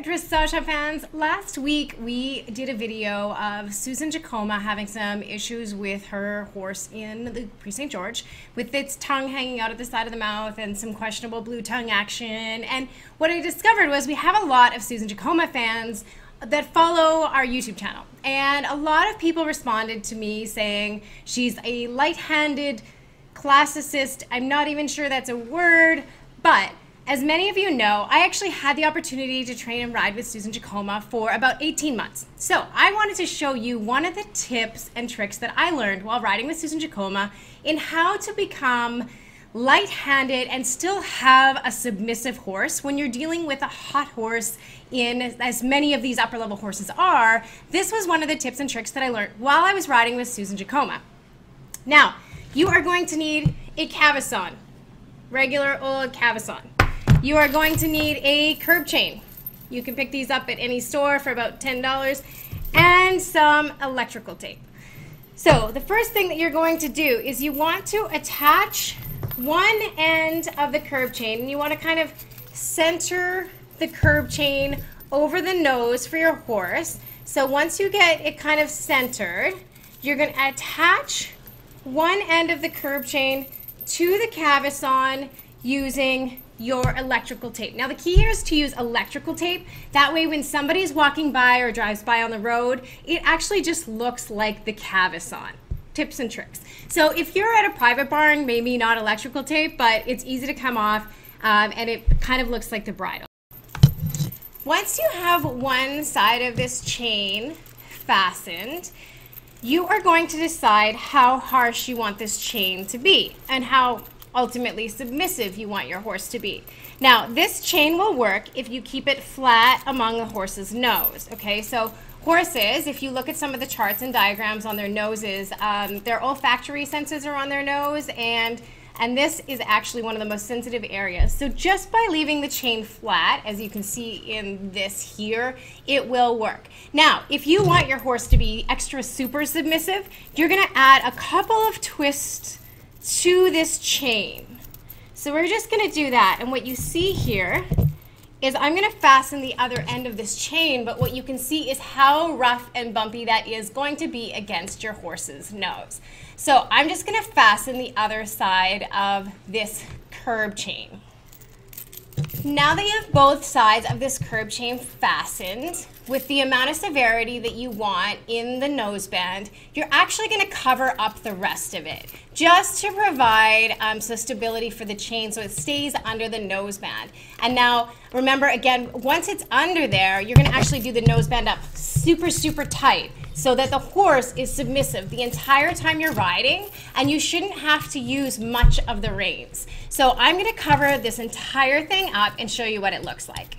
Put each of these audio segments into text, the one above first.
dear Dressage fans, last week we did a video of Susan Jaccoma having some issues with her horse in the Prix St. George, with its tongue hanging out at the side of the mouth and some questionable blue tongue action. And what I discovered was we have a lot of Susan Jaccoma fans that follow our YouTube channel. And a lot of people responded to me saying she's a light-handed classicist. I'm not even sure that's a word, but as many of you know, I actually had the opportunity to train and ride with Susan Jaccoma for about 18 months. So I wanted to show you one of the tips and tricks that I learned while riding with Susan Jaccoma in how to become light-handed and still have a submissive horse when you're dealing with a hot horse, in as many of these upper level horses are. This was one of the tips and tricks that I learned while I was riding with Susan Jaccoma. Now, you are going to need a Cavesson, regular old Cavesson. You are going to need a curb chain. You can pick these up at any store for about $10, and some electrical tape. So the first thing that you're going to do is you want to attach one end of the curb chain, and you want to kind of center the curb chain over the nose for your horse. So once you get it kind of centered, you're going to attach one end of the curb chain to the Cavesson using your electrical tape. Now the key here is to use electrical tape. That way when somebody's walking by or drives by on the road, it actually just looks like the Cavesson. Tips and tricks. So if you're at a private barn, maybe not electrical tape, but it's easy to come off and it kind of looks like the bridle. Once you have one side of this chain fastened, you are going to decide how harsh you want this chain to be and how ultimately submissive you want your horse to be. Now, this chain will work if you keep it flat among the horse's nose, okay? So horses, if you look at some of the charts and diagrams on their noses, their olfactory senses are on their nose, and this is actually one of the most sensitive areas. So just by leaving the chain flat, as you can see in this here, it will work. Now, if you want your horse to be extra super submissive, you're gonna add a couple of twists to this chain. So we're just gonna do that, and what you see here is I'm gonna fasten the other end of this chain, but what you can see is how rough and bumpy that is going to be against your horse's nose. So I'm just gonna fasten the other side of this curb chain. Now that you have both sides of this curb chain fastened, with the amount of severity that you want in the noseband, you're actually going to cover up the rest of it, just to provide some stability for the chain so it stays under the noseband. And now, remember again, once it's under there, you're going to actually do the noseband up super, super tight, so that the horse is submissive the entire time you're riding, and you shouldn't have to use much of the reins. So I'm going to cover this entire thing up and show you what it looks like.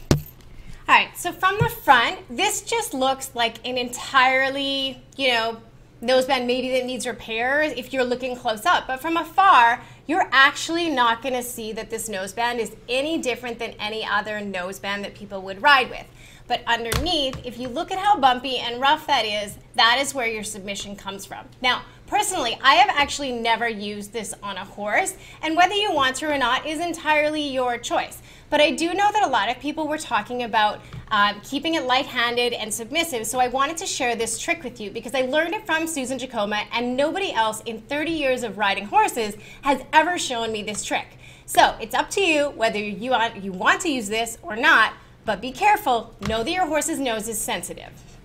All right, so from the front, this just looks like an entirely, noseband maybe that needs repairs if you're looking close up, but from afar, you're actually not going to see that this noseband is any different than any other noseband that people would ride with. But underneath, if you look at how bumpy and rough that is where your submission comes from. Now, personally, I have actually never used this on a horse, and whether you want to or not is entirely your choice. But I do know that a lot of people were talking about keeping it light-handed and submissive, so I wanted to share this trick with you because I learned it from Susan Jaccoma, and nobody else in 30 years of riding horses has ever shown me this trick. So it's up to you whether you want to use this or not, but be careful, know that your horse's nose is sensitive.